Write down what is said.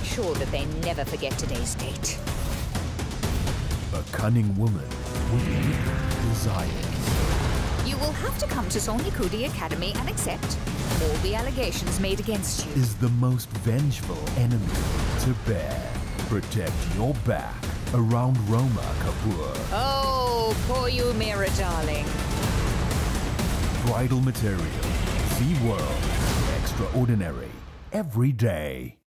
make sure that they never forget today's date. A cunning woman with desires. You will have to come to Sonya Kudi Academy and accept all the allegations made against you. Is the most vengeful enemy to bear. Protect your back around Roma Kapoor. Oh, poor you, Mira, darling. Bridal Material. Zee World. Extraordinary. Every day.